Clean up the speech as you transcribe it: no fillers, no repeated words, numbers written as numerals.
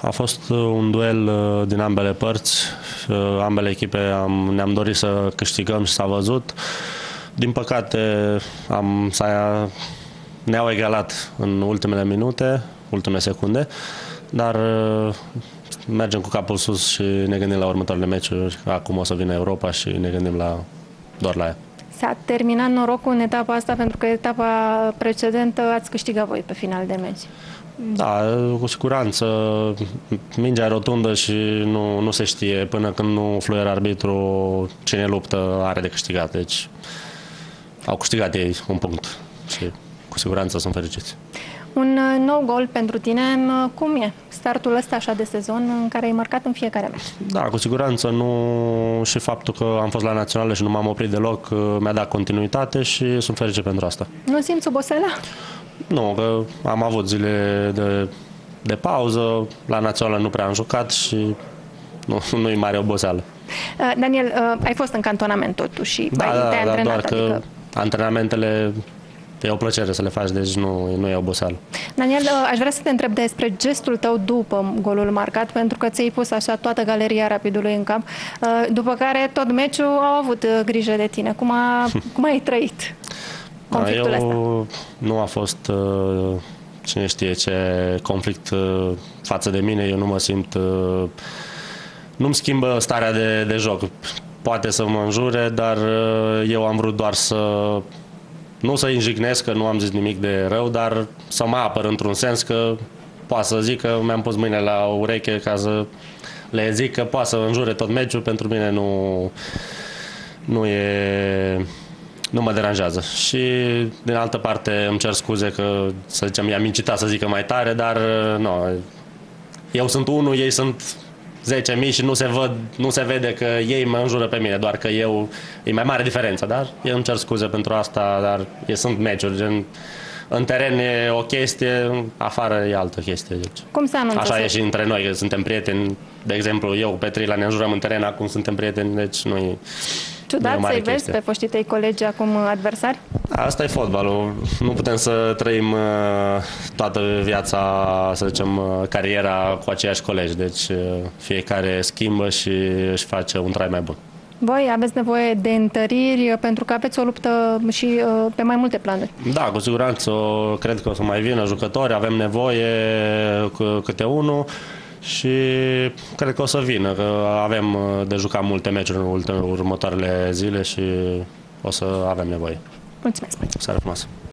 A fost un duel din ambele părți. Ambele echipe ne-am dorit să câștigăm și s-a văzut. Din păcate, ne-au egalat în ultimele minute, ultimele secunde, dar mergem cu capul sus și ne gândim la următoarele meciuri. Acum o să vină Europa și ne gândim doar la ea. S-a terminat norocul în etapa asta, pentru că etapa precedentă ați câștigat voi pe final de meci. Da, cu siguranță. Mingea e rotundă și nu se știe până când nu fluier arbitru cine luptă are de câștigat. Deci au câștigat ei un punct și cu siguranță sunt fericiți. Un nou gol pentru tine, cum e startul ăsta așa de sezon în care ai marcat în fiecare meci? Da, cu siguranță și faptul că am fost la Națională și nu m-am oprit deloc mi-a dat continuitate și sunt fericit pentru asta. Nu simți oboseala? Nu, că am avut zile de pauză, la Națională nu prea am jucat și nu e mare oboseală. Daniel, ai fost în cantonament totuși, te-ai antrenat, doar că adică... antrenamentele e o plăcere să le faci, deci nu e oboseală. Daniel, aș vrea să te întreb despre gestul tău după golul marcat, pentru că ți-ai pus așa toată galeria Rapidului în cap, după care tot meciul au avut grijă de tine. Cum ai trăit conflictul ăsta? Nu a fost cine știe ce conflict față de mine. Eu nu mă simt... Nu-mi schimbă starea de joc. Poate să mă înjure, dar eu am vrut doar să... Nu să injignesc, că nu am zis nimic de rău, dar să mă apăr într-un sens că poate să zic că mi-am pus mâinile la ureche ca să le zic că poate să înjure tot meciul. Pentru mine nu mă deranjează. Și din altă parte îmi cer scuze că, să zicem, i-am incitat să zică mai tare, dar nu. Eu sunt unul, ei sunt 10.000 și nu se vede că ei mă înjură pe mine, doar că eu... E mai mare diferența, dar eu îmi cer scuze pentru asta, dar sunt meciuri, gen, în teren e o chestie, afară e altă chestie. Deci. Cum se anunță? Așa e și între noi, că suntem prieteni, de exemplu, eu cu Petrila ne înjurăm în teren, acum suntem prieteni, deci nu e... Ciudat să-i vezi pe foștii tăi colegi acum adversari? Asta e fotbalul. Nu putem să trăim toată viața, să zicem, cariera cu aceiași colegi. Deci fiecare schimbă și își face un trai mai bun. Voi aveți nevoie de întăriri pentru că aveți o luptă și pe mai multe planuri. Da, cu siguranță. Cred că o să mai vină jucători. Avem nevoie câte unul. Și cred că o să vină, că avem de jucat multe meciuri în următoarele zile și o să avem nevoie. Mulțumesc! Seară frumoasă!